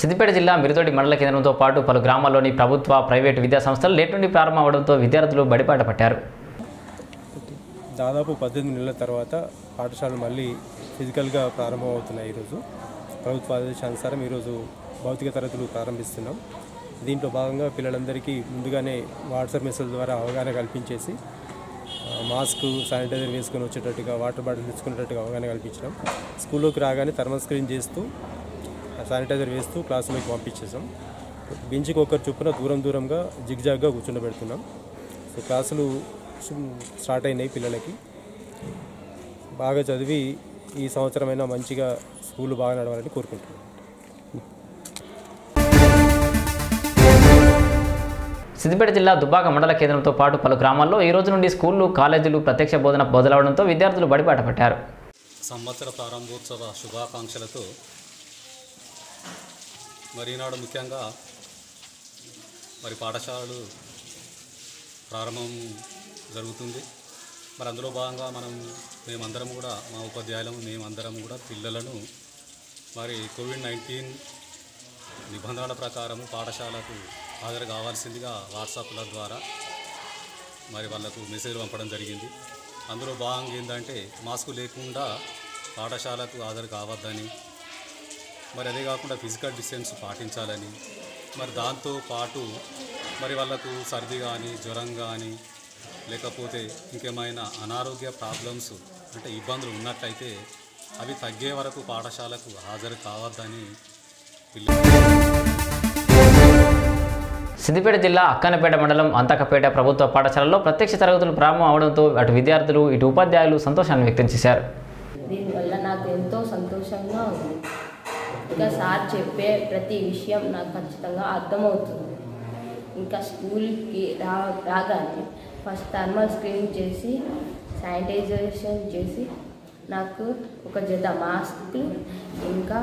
సిద్దిపేట జిల్లా మిరుతోటి మండల కేంద్రంతో పాటు పలు గ్రామాల్లోని ప్రభుత్వ ప్రైవేటు విద్యా సంస్థలు లేట్ నుండి ప్రారంభమవడంతో విద్యార్థులు బడిపాట పట్టారు. దాదాపు 18 నెలల తర్వాత పాఠశాలలు మళ్ళీ ఫిజికల్గా ప్రారంభమవుతున్నాయి. ఈరోజు ప్రభుత్వ ఆదేశానుసారం ఈరోజు భౌతిక తరగతులు ప్రారంభిస్తున్నాం. దీంట్లో భాగంగా పిల్లలందరికీ ముందుగానే వాట్సాప్ మెసేజ్ ద్వారా అవగాహన కల్పించేసి మాస్క్, శానిటైజర్ వేసుకొని వచ్చేటట్టుగా, వాటర్ బాటిల్ తీసుకునేటట్టుగా అవగాహన కల్పించడం. స్కూల్లోకి రాగానే థర్మల్ స్క్రీన్ చేస్తూ శానిటైజర్ వేస్తూ క్లాసులోకి పంపించేసాం. బెంచ్కి ఒకరు చొప్పున దూరంగా జిగ్జాగ్గా కూర్చుండబెడుతున్నాం. సో క్లాసులు స్టార్ట్ అయినాయి. పిల్లలకి బాగా చదివి ఈ సంవత్సరమైనా మంచిగా స్కూల్ బాగా నడవాలని కోరుకుంటున్నాం. సిద్దిపేట జిల్లా దుబ్బాక మండల కేంద్రంతో పాటు పలు గ్రామాల్లో ఈ రోజు నుండి స్కూళ్లు, కాలేజీలు ప్రత్యక్ష బోధన మొదలవడంతో విద్యార్థులు బడిబాట పట్టారు. సంవత్సర ప్రారంభోత్సవ శుభాకాంక్షలతో మరీనాడు ముఖ్యంగా పాఠశాలలు ప్రారంభం జరుగుతుంది. మరి అందులో భాగంగా మేమందరం కూడా మా ఉపాధ్యాయులము మేమందరం కూడా పిల్లలను మరి కోవిడ్-19 నిబంధనల ప్రకారం పాఠశాలకు హాజరు కావాల్సిందిగా వాట్సాప్ల ద్వారా మరి వాళ్ళకు మెసేజ్ పంపడం జరిగింది. అందులో భాగంగా ఏంటంటే మాస్క్ లేకుండా పాఠశాలకు హాజరు కావద్దని, మరి అదే కాకుండా ఫిజికల్ డిస్టెన్స్ పాటించాలని, మరి దాంతో పాటు మరి వాళ్ళకు సర్ది కానీ, జ్వరం కానీ, లేకపోతే ఇంకేమైనా అనారోగ్య ప్రాబ్లమ్స్ అంటే ఇబ్బందులు ఉన్నట్లయితే అవి తగ్గే వరకు పాఠశాలకు హాజరు కావద్దని సిద్దిపేట జిల్లా అక్కన్నపేట మండలం అంతకపేట ప్రభుత్వ పాఠశాలలో ప్రత్యక్ష తరగతులు ప్రారంభం అవడంతో అటు విద్యార్థులు ఇటు ఉపాధ్యాయులు సంతోషాన్ని వ్యక్తం చేశారు. దీనివల్ల నాకు ఎంతో సంతోషంగా ఉంది. ఇంకా సార్ చెప్పే ప్రతి విషయం నాకు ఖచ్చితంగా అర్థమవుతుంది. ఇంకా స్కూల్కి రాగానే ఫస్ట్ థర్మల్ స్క్రీన్ చేసి శానిటైజేషన్ చేసి నాకు ఒక జత మాస్క్, ఇంకా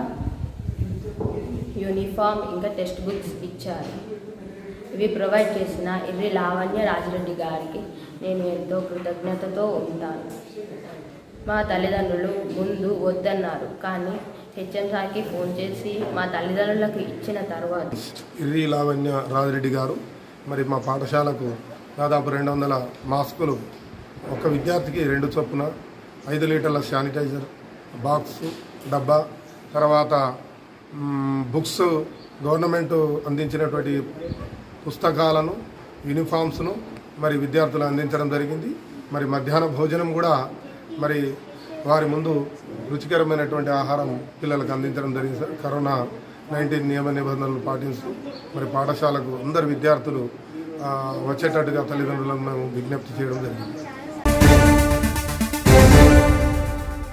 యూనిఫామ్, ఇంకా టెక్స్ట్ బుక్స్ ఇచ్చారు. ఇవి ప్రొవైడ్ చేసిన ఇవి లావణ్య రాజిరెడ్డి గారికి నేను ఎంతో కృతజ్ఞతతో ఉంటాను. మా తల్లిదండ్రులు ముందు వద్దన్నారు, కానీ హెచ్ఎం సార్కి ఫోన్ చేసి మా తల్లిదండ్రులకు ఇచ్చిన తర్వాత ఇర్రి లావణ్య రాజిరెడ్డి గారు మరి మా పాఠశాలకు దాదాపు 200 మాస్కులు, ఒక విద్యార్థికి 2 చొప్పున, 5 లీటర్ల శానిటైజర్ బాక్స్ డబ్బా, తర్వాత బుక్స్, గవర్నమెంట్ అందించినటువంటి పుస్తకాలను, యూనిఫామ్స్ను మరి విద్యార్థులు అందించడం జరిగింది. మరి మధ్యాహ్న భోజనం కూడా మరి వారి ముందు రుచికరమైనటువంటి ఆహారం పిల్లలకు అందించడం జరిగింది. కరోనా-19 నియమ నిబంధనలు పాటిస్తూ మరి పాఠశాలకు అందరు విద్యార్థులు వచ్చేటట్టుగా తల్లిదండ్రులను మేము విజ్ఞప్తి చేయడం జరిగింది.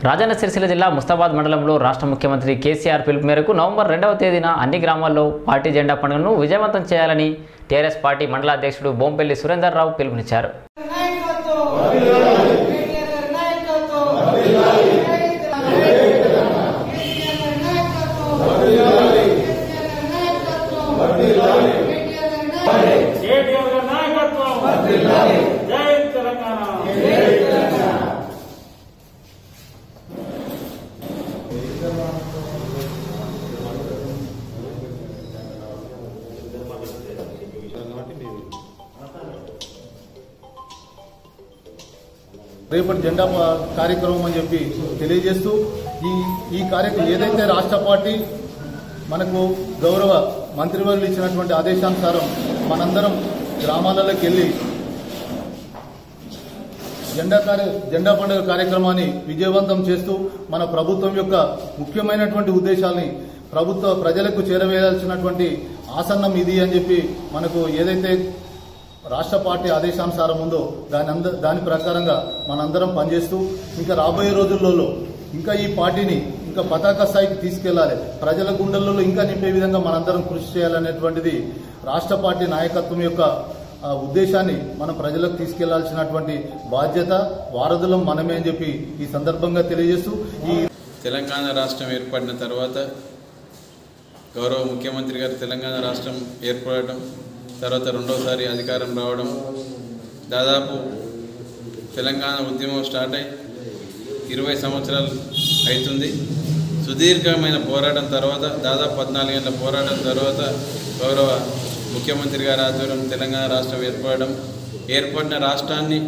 రాజన్న సిరిసిల్ల జిల్లా ముస్తాబాద్ మండలంలో రాష్ట్ర ముఖ్యమంత్రి కేసీఆర్ పిలుపు మేరకు నవంబర్ 2వ తేదీన అన్ని గ్రామాల్లో పార్టీ జెండా పండుగను విజయవంతం చేయాలని టీఆర్ఎస్ పార్టీ మండల అధ్యక్షుడు బొంపెల్లి సురేందర్ రావు పిలుపునిచ్చారు. రేపటి జెండా కార్యక్రమం అని చెప్పి తెలియజేస్తూ ఈ కార్యక్రమం ఏదైతే రాష్ట్ర పార్టీ మనకు గౌరవ మంత్రివర్యులు ఇచ్చినటువంటి ఆదేశానుసారం మనందరం గ్రామాలలోకి వెళ్ళి జెండా పండుగ కార్యక్రమాన్ని విజయవంతం చేస్తూ మన ప్రభుత్వం యొక్క ముఖ్యమైనటువంటి ఉద్దేశాలని ప్రజలకు చేరవేయాల్సినటువంటి ఆసన్నం ఇది అని చెప్పి మనకు ఏదైతే రాష్ట్ర పార్టీ ఆదేశానుసారం ఉందో దాని ప్రకారంగా మనందరం పనిచేస్తూ ఇంకా రాబోయే రోజులలో ఇంకా ఈ పార్టీని ఇంకా పతాక స్థాయికి తీసుకెళ్లాలి, ప్రజల గుండెల్లో ఇంకా నింపే విధంగా మనందరం కృషి చేయాలనేటువంటిది రాష్ట్ర పార్టీ నాయకత్వం యొక్క ఉద్దేశాన్ని మనం ప్రజలకు తీసుకెళ్లాల్సినటువంటి బాధ్యత వారధులం మనమే అని చెప్పి ఈ సందర్భంగా తెలియజేస్తూ ఈ తెలంగాణ రాష్ట్రం ఏర్పడిన తర్వాత గౌరవ ముఖ్యమంత్రి గారు తెలంగాణ రాష్ట్రం ఏర్పడటం, తర్వాత రెండోసారి అధికారం రావడం, దాదాపు తెలంగాణ ఉద్యమం స్టార్ట్ అయి 20 సంవత్సరాలు అవుతుంది. సో సుదీర్ఘమైన పోరాటం తర్వాత దాదాపు 14 గంటల పోరాటం తర్వాత గౌరవ ముఖ్యమంత్రి గారి ఆధ్వర్యం తెలంగాణ రాష్ట్రం ఏర్పడిన రాష్ట్రాన్ని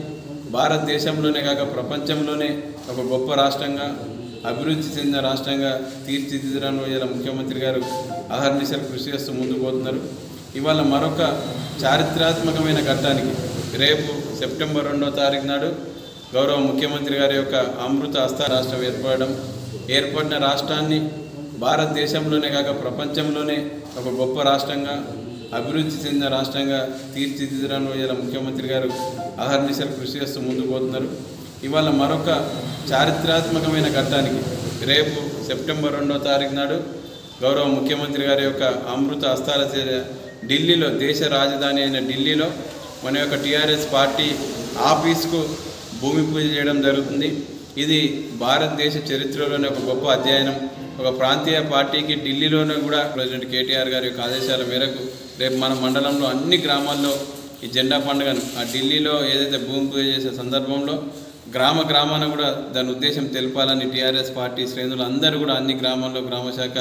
భారతదేశంలోనే కాక ప్రపంచంలోనే ఒక గొప్ప రాష్ట్రంగా అభివృద్ధి చెందిన రాష్ట్రంగా తీర్చిదిద్దడంలో ఇలా ముఖ్యమంత్రి గారు అహర్నిశలు కృషి చేస్తూ ముందుకు పోతున్నారు. ఇవాళ మరొక చారిత్రాత్మకమైన ఘట్టానికి రేపు సెప్టెంబర్ 2వ తారీఖు నాడు గౌరవ ముఖ్యమంత్రి గారి యొక్క అమృత హస్త రాష్ట్రం ఏర్పడిన రాష్ట్రాన్ని భారతదేశంలోనే కాక ప్రపంచంలోనే ఒక గొప్ప రాష్ట్రంగా అభివృద్ధి చెందిన రాష్ట్రంగా తీర్చిదిద్దడంలో ఇలా ముఖ్యమంత్రి గారు అహర్నిశలు కృషి చేస్తూ ముందుకు పోతున్నారు. ఇవాళ మరొక చారిత్రాత్మకమైన ఘట్టానికి రేపు సెప్టెంబర్ 2వ తారీఖు నాడు గౌరవ ముఖ్యమంత్రి గారి యొక్క అమృత హస్తాల ఢిల్లీలో దేశ రాజధాని అయిన ఢిల్లీలో మన యొక్క టీఆర్ఎస్ పార్టీ ఆఫీస్కు భూమి పూజ చేయడం జరుగుతుంది. ఇది భారతదేశ చరిత్రలోనే ఒక గొప్ప అధ్యయనం. ఒక ప్రాంతీయ పార్టీకి ఢిల్లీలోనే కూడా ప్రెసిడెంట్ కేటీఆర్ గారి యొక్క ఆదేశాల మేరకు రేపు మన మండలంలో అన్ని గ్రామాల్లో ఈ జెండా పండుగను ఆ ఢిల్లీలో ఏదైతే భూమి పూజ చేసే సందర్భంలో గ్రామాన కూడా దాని ఉద్దేశం తెలపాలని టీఆర్ఎస్ పార్టీ శ్రేణులు అందరూ కూడా అన్ని గ్రామాల్లో గ్రామశాఖ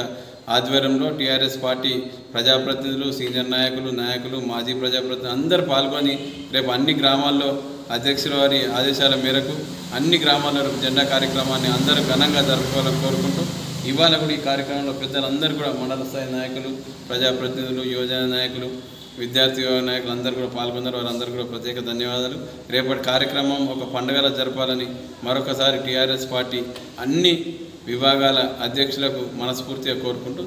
ఆధ్వర్యంలో టీఆర్ఎస్ పార్టీ ప్రజాప్రతినిధులు సీనియర్ నాయకులు మాజీ ప్రజాప్రతినిధులు అందరూ పాల్గొని రేపు అన్ని గ్రామాల్లో అధ్యక్షుల వారి ఆదేశాల మేరకు అన్ని గ్రామాల్లో జెండా కార్యక్రమాన్ని అందరూ ఘనంగా జరుపుకోవాలని కోరుకుంటూ ఇవాళ కూడా ఈ కార్యక్రమంలో పెద్దలందరూ కూడా మండల స్థాయి నాయకులు ప్రజాప్రతినిధులు యువజన నాయకులు విద్యార్థి నాయకులు అందరూ కూడా పాల్గొన్నారు. వారందరూ కూడా ప్రత్యేక ధన్యవాదాలు. రేపటి కార్యక్రమం ఒక పండుగలా జరపాలని మరొకసారి టీఆర్ఎస్ పార్టీ అన్ని విభాగాల అధ్యక్షులకు మనస్ఫూర్తిగా కోరుకుంటూ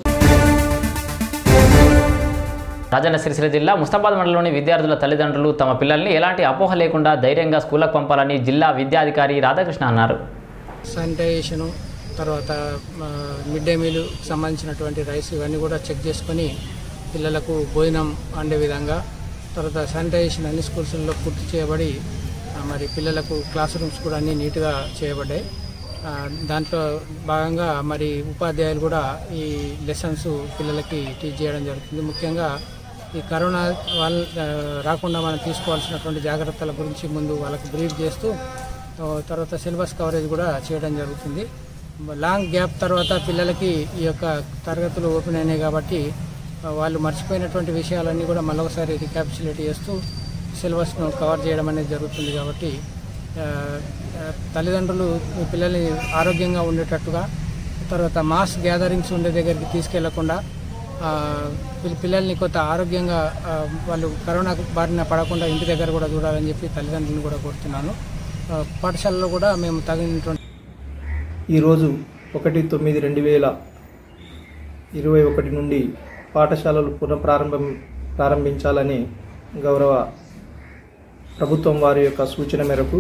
రాజన్న సిరిసిల్ల జిల్లా ముస్తాబాద్ మండలంలోని విద్యార్థుల తల్లిదండ్రులు తమ పిల్లల్ని ఎలాంటి అపోహ లేకుండా ధైర్యంగా స్కూళ్ళకు పంపాలని జిల్లా విద్యాధికారి రాధాకృష్ణ అన్నారు. శానిటైజేషను తర్వాత మిడ్ డే మీల్ సంబంధించినటువంటి రైస్ ఇవన్నీ కూడా చెక్ చేసుకొని పిల్లలకు భోజనం అండే విధంగా తర్వాత శానిటైజేషన్ అన్ని స్కూల్స్లో పూర్తి చేయబడి మరి పిల్లలకు క్లాస్ రూమ్స్ కూడా అన్నీ నీట్గా చేయబడ్డాయి. దాంట్లో భాగంగా మరి ఉపాధ్యాయులు కూడా ఈ లెసన్స్ పిల్లలకి టీచ్ చేయడం జరుగుతుంది. ముఖ్యంగా ఈ కరోనా వాళ్ళ రాకుండా మనం తీసుకోవాల్సినటువంటి జాగ్రత్తల గురించి ముందు వాళ్ళకి బ్రీఫ్ చేస్తూ తర్వాత సిలబస్ కవరేజ్ కూడా చేయడం జరుగుతుంది. లాంగ్ గ్యాప్ తర్వాత పిల్లలకి ఈ యొక్క తరగతులు ఓపెన్ అయినాయి కాబట్టి వాళ్ళు మర్చిపోయినటువంటి విషయాలన్నీ కూడా మళ్ళొకసారి రికాప్చులేట్ చేస్తూ సిలబస్ను కవర్ చేయడం అనేది జరుగుతుంది. కాబట్టి తల్లిదండ్రులు పిల్లల్ని ఆరోగ్యంగా ఉండేటట్టుగా తర్వాత మాస్ గ్యాదరింగ్స్ ఉండే దగ్గరికి తీసుకెళ్లకుండా పిల్లల్ని కొంత ఆరోగ్యంగా వాళ్ళు కరోనాకు బారిన పడకుండా ఇంటి దగ్గర కూడా చూడాలని చెప్పి తల్లిదండ్రులను కూడా కోరుతున్నాను. పాఠశాలలో కూడా మేము తగినటువంటి ఈరోజు 1/9/2021 నుండి పాఠశాలలు ప్రారంభించాలని గౌరవ ప్రభుత్వం వారి యొక్క సూచన మేరకు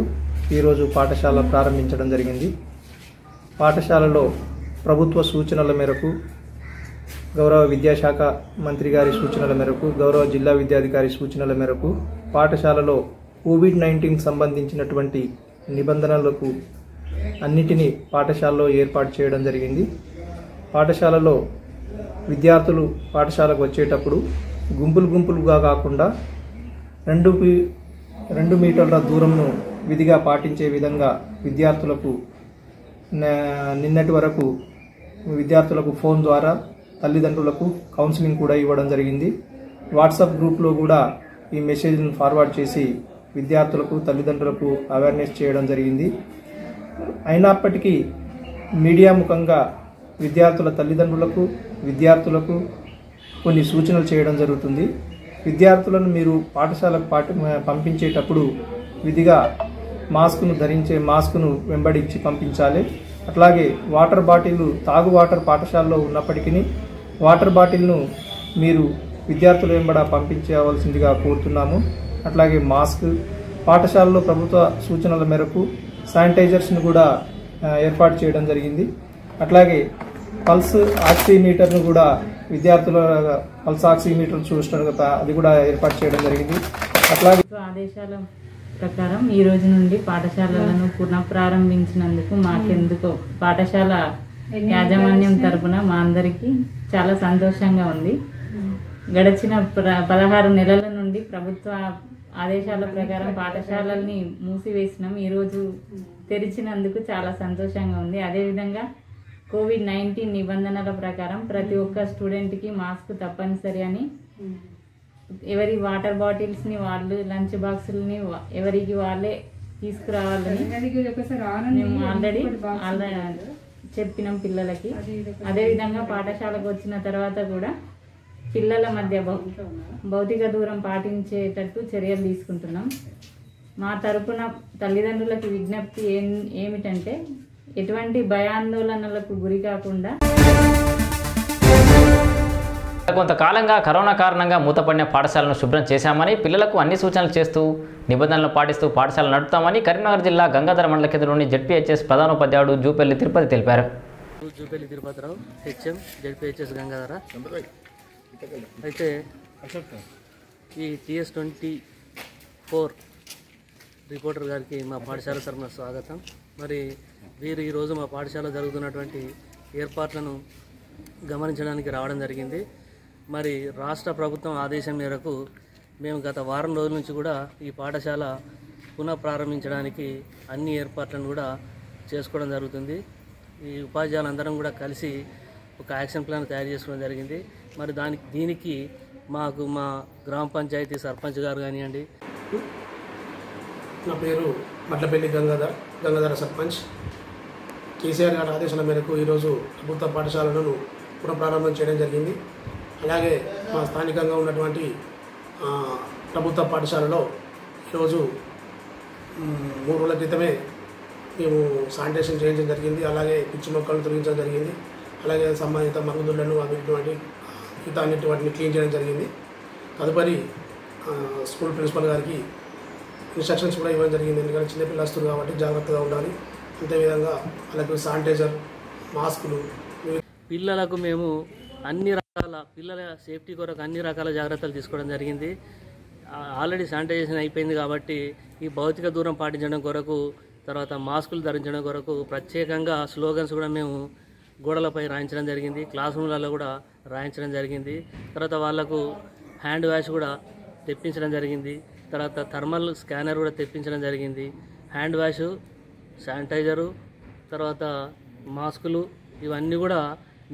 ఈరోజు పాఠశాల ప్రారంభించడం జరిగింది. పాఠశాలలో ప్రభుత్వ సూచనల మేరకు గౌరవ విద్యాశాఖ మంత్రి గారి సూచనల మేరకు గౌరవ జిల్లా విద్యాధికారి సూచనల మేరకు పాఠశాలలో COVID-19 సంబంధించినటువంటి నిబంధనలకు అన్నిటినీ పాఠశాలలో ఏర్పాటు చేయడం జరిగింది. పాఠశాలలో విద్యార్థులు పాఠశాలకు వచ్చేటప్పుడు గుంపులుగా కాకుండా 2 మీటర్ల దూరంను విధిగా పాటించే విధంగా విద్యార్థులకు నిన్నటి వరకు విద్యార్థులకు ఫోన్ ద్వారా తల్లిదండ్రులకు కౌన్సిలింగ్ కూడా ఇవ్వడం జరిగింది. వాట్సాప్ గ్రూప్లో కూడా ఈ మెసేజ్ను ఫార్వర్డ్ చేసి విద్యార్థులకు తల్లిదండ్రులకు అవేర్నెస్ చేయడం జరిగింది. అయినప్పటికీ మీడియా ముఖంగా విద్యార్థుల తల్లిదండ్రులకు విద్యార్థులకు కొన్ని సూచనలు చేయడం జరుగుతుంది. విద్యార్థులను మీరు పాఠశాలకు పంపించేటప్పుడు విధిగా మాస్కును వెంబడించి పంపించాలి. అట్లాగే వాటర్ బాటిల్ తాగు వాటర్ పాఠశాలలో ఉన్నప్పటికీ వాటర్ బాటిల్ను మీరు విద్యార్థుల వెంబడ పంపించవలసిందిగా కోరుతున్నాము. అట్లాగే మాస్క్ పాఠశాలలో ప్రభుత్వ సూచనల మేరకు శానిటైజర్స్ను కూడా ఏర్పాటు చేయడం జరిగింది. అట్లాగే పల్స్ ఆక్సిమీటర్ను కూడా విద్యార్థుల పల్స్ ఆక్సిమీటర్ చూస్తున్నారు కదా, అది కూడా ఏర్పాటు చేయడం జరిగింది. అట్లాగే ఆదేశాల ప్రకారం ఈ రోజు నుండి పాఠశాలలను పునఃప్రారంభించినందుకు మాకెందుకో పాఠశాల యాజమాన్యం తరపున మా అందరికీ చాలా సంతోషంగా ఉంది. గడిచిన 16 నెలల నుండి ప్రభుత్వ ఆదేశాల ప్రకారం పాఠశాలల్ని మూసివేసినాం. ఈరోజు తెరిచినందుకు చాలా సంతోషంగా ఉంది. అదేవిధంగా कोविड-19 నిబంధనల ప్రకారం ప్రతి ఒక్క స్టూడెంట్ కి మాస్క్ తప్పనిసరి అని ఎవరి వాటర్ బాటిల్స్ ని వాళ్ళు లంచ్ బాక్సులు ని ఎవరికి వాళ్ళే తీసుకురావాలని నేను ఆల్రెడీ చెప్పినాం పిల్లలకి। అదే విధంగా పాఠశాలకు వచ్చిన తర్వాత కూడా పిల్లల మధ్య భౌతిక దూరం పాటించేటట్టు చర్యలు తీసుకుంటున్నాం। మా తరపున తల్లిదండ్రులకు విజ్ఞప్తి ఏమిటంటే ఎటువంటి భయాందోళనలకు గురి కాకుండా కొంతకాలంగా కరోనా కారణంగా మూతపడిన పాఠశాలను శుభ్రం చేశామని పిల్లలకు అన్ని సూచనలు చేస్తూ నిబంధనలు పాటిస్తూ పాఠశాలను నడుపుతామని కరీంనగర్ జిల్లా గంగాధర మండల కేంద్రంలోని జెడ్పీహెచ్ఎస్ ప్రధానోపాధ్యాయుడు జూపల్లి తిరుపతి తెలిపారు। Jupalli Tirupatirao HM ZPHS Gangadhara. అయితే ఈ TS24 రిపోర్టర్ గారికి మా పాఠశాల తరఫున స్వాగతం। మరి వీరు ఈరోజు మా పాఠశాల జరుగుతున్నటువంటి ఏర్పాట్లను గమనించడానికి రావడం జరిగింది। మరి రాష్ట్ర ప్రభుత్వం ఆదేశం మేరకు మేము గత వారం రోజుల నుంచి కూడా ఈ పాఠశాల పునః ప్రారంభించడానికి అన్ని ఏర్పాట్లను కూడా చేసుకోవడం జరుగుతుంది। ఈ ఉపాధ్యాయులందరం కూడా కలిసి ఒక యాక్షన్ ప్లాన్ తయారు చేసుకోవడం జరిగింది। మరి దీనికి మాకు మా గ్రామ పంచాయతీ సర్పంచ్ గారు కానివ్వండి। నా పేరు మట్లపల్లి గంగాధర సర్పంచ్। కేసీఆర్ గారి ఆదేశాల మేరకు ఈరోజు ప్రభుత్వ పాఠశాలను పునఃప్రారంభం చేయడం జరిగింది। అలాగే మా స్థానికంగా ఉన్నటువంటి ప్రభుత్వ పాఠశాలలో ఈరోజు 3 రోజుల క్రితమే మేము శానిటేషన్ చేయించడం జరిగింది। అలాగే పిచ్చి మొక్కలను తొలగించడం జరిగింది। అలాగే సంబంధిత మరుగుదొడ్లను అన్నిటి వాటిని క్లీన్ చేయడం జరిగింది। తదుపరి స్కూల్ ప్రిన్సిపల్ గారికి ఇన్స్ట్రక్షన్స్ కూడా ఇవ్వడం జరిగింది। ఎందుకంటే చిన్నపిల్లలు వస్తున్నారు కాబట్టి జాగ్రత్తగా ఉండాలి। అంతేవిధంగా వాళ్ళకు శానిటైజర్, మాస్కులు, పిల్లలకు మేము అన్ని రకాల పిల్లల సేఫ్టీ కొరకు అన్ని రకాల జాగ్రత్తలు తీసుకోవడం జరిగింది। ఆల్రెడీ శానిటైజేషన్ అయిపోయింది కాబట్టి ఈ భౌతిక దూరం పాటించడం కొరకు, తర్వాత మాస్కులు ధరించడం కొరకు ప్రత్యేకంగా స్లోగన్స్ కూడా మేము గోడలపై రాయించడం జరిగింది। క్లాస్ రూమ్లలో కూడా రాయించడం జరిగింది। తర్వాత వాళ్ళకు హ్యాండ్ వాష్ కూడా తెప్పించడం జరిగింది। తర్వాత థర్మల్ స్కానర్ కూడా తెప్పించడం జరిగింది। హ్యాండ్ వాష్, శానిటైజరు, తర్వాత మాస్కులు ఇవన్నీ కూడా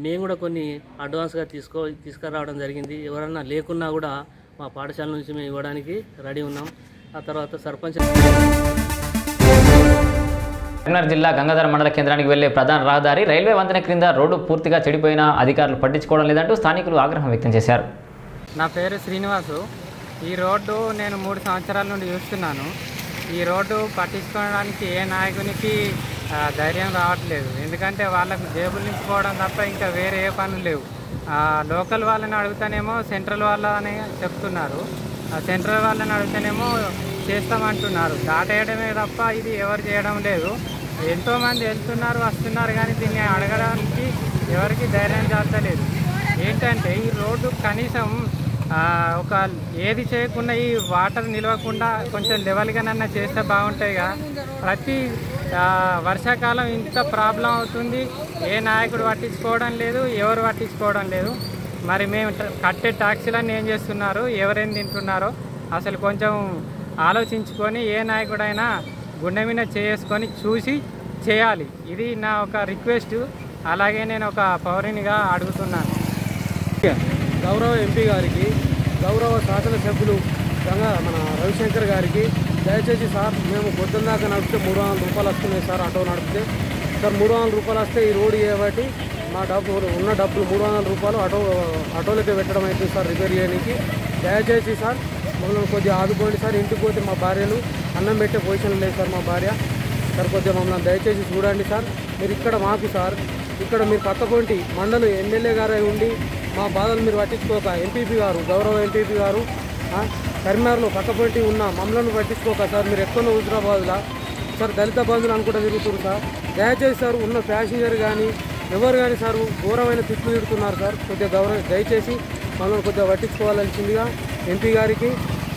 మేము కూడా కొన్ని అడ్వాన్స్గా తీసుకురావడం జరిగింది। ఎవరన్నా లేకున్నా కూడా మా పాఠశాల నుంచి మేము ఇవ్వడానికి రెడీ ఉన్నాం। ఆ తర్వాత సర్పంచ్ కరీంనగర్ జిల్లా గంగాధర మండల కేంద్రానికి వెళ్లే ప్రధాన రహదారి రైల్వే వంతెన క్రింద రోడ్డు పూర్తిగా చెడిపోయినా అధికారులు పట్టించుకోవడం లేదంటూ స్థానికులు ఆగ్రహం వ్యక్తం చేశారు। నా పేరు శ్రీనివాసు। ఈ రోడ్డు నేను 3 సంవత్సరాల నుండి చూస్తున్నాను। ఈ రోడ్డు పట్టించుకోవడానికి ఏ నాయకునికి ధైర్యం రావట్లేదు। ఎందుకంటే వాళ్ళకు జేబులు నింపుకోవడం తప్ప ఇంకా వేరే ఏ పనులు లేవు। లోకల్ వాళ్ళని అడుగుతానేమో సెంట్రల్ వాళ్ళని చెప్తున్నారు, సెంట్రల్ వాళ్ళని అడుగుతానేమో చేస్తామంటున్నారు। దాటేయడమే తప్ప ఇది ఎవరు చేయడం లేదు। ఎంతోమంది వెళ్తున్నారు, వస్తున్నారు, కానీ దీన్ని అడగడానికి ఎవరికి ధైర్యం చాలలేదు। ఏంటంటే ఈ రోడ్డు కనీసం ఒక ఏది చేయకుండా ఈ వాటర్ నిలవకుండా కొంచెం లెవెల్గానన్నా చేస్తే బాగుంటాయిగా। ప్రతి వర్షాకాలం ఇంత ప్రాబ్లం అవుతుంది, ఏ నాయకుడు పట్టించుకోవడం లేదు, ఎవరు పట్టించుకోవడం లేదు। మరి మేము కట్టే ట్యాక్సీలన్నీ ఏం చేస్తున్నారు, ఎవరేం తింటున్నారో అసలు కొంచెం ఆలోచించుకొని ఏ నాయకుడైనా గుండె మీద చేసుకొని చూసి చేయాలి। ఇది నా ఒక రిక్వెస్ట్, అలాగే నేను ఒక పౌరునిగా అడుగుతున్నాను। గౌరవ MP గారికి, గౌరవ శాసనసభ్యులు మన రవిశంకర్ గారికి దయచేసి సార్, మేము పొద్దున్న దాకా నడిపితే 300 రూపాయలు వస్తున్నాయి సార్, ఆటో నడిపితే సార్ 300 రూపాయలు వస్తే ఈ రోడ్డు చేయబట్టి మా డబ్బు ఉన్న డబ్బులు 300 రూపాయలు ఆటోలకే పెట్టడం అవుతుంది సార్ రిపేర్ చేయడానికి। దయచేసి సార్ మమ్మల్ని కొద్దిగా ఆదుకోండి సార్। ఇంటికి పోతే మా భార్యలు అన్నం పెట్టే పొజిషన్ లేదు సార్, మా భార్య సార్ కొద్దిగా మమ్మల్ని దయచేసి చూడండి సార్। మీరు ఇక్కడ మాకు సార్, ఇక్కడ మీరు పక్కకుంటి మండలి ఎమ్మెల్యే గారు ఉండి మా బాధలు మీరు పట్టించుకోక, ఎంపీపీ గారు, గౌరవ ఎంపీపీ గారు కరీంనగర్లో పక్కపొంటి ఉన్న మమ్మల్ని పట్టించుకోక సార్, మీరు ఎక్కడో హుజరాబాద్లా సార్ దళిత బంధువులు అనుకుంటూ తిరుగుతున్నారు సార్। దయచేసి సార్ ఉన్న ప్యాసింజర్ కానీ ఎవరు కానీ సార్ ఘోరమైన తిట్లు తిడుతున్నారు సార్, కొద్దిగా గౌరవం దయచేసి మమ్మల్ని కొద్దిగా పట్టించుకోవాల్సిందిగా ఎంపీ గారికి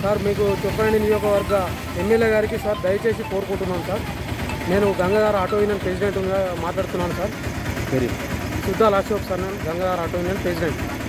సార్, మీకు చెప్పండి నియోజకవర్గ ఎమ్మెల్యే గారికి సార్ దయచేసి కోరుకుంటున్నాను సార్। నేను గంగాధర ఆటో యూనియన్ ప్రెసిడెంట్గా మాట్లాడుతున్నాను సార్। సుద్దాల అశోక్ సార్, నేను గంగాధర ఆటో యూనియన్ ప్రెసిడెంట్।